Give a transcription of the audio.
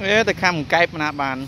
เอ๊ะแต่ข้ามไกลปนาบาน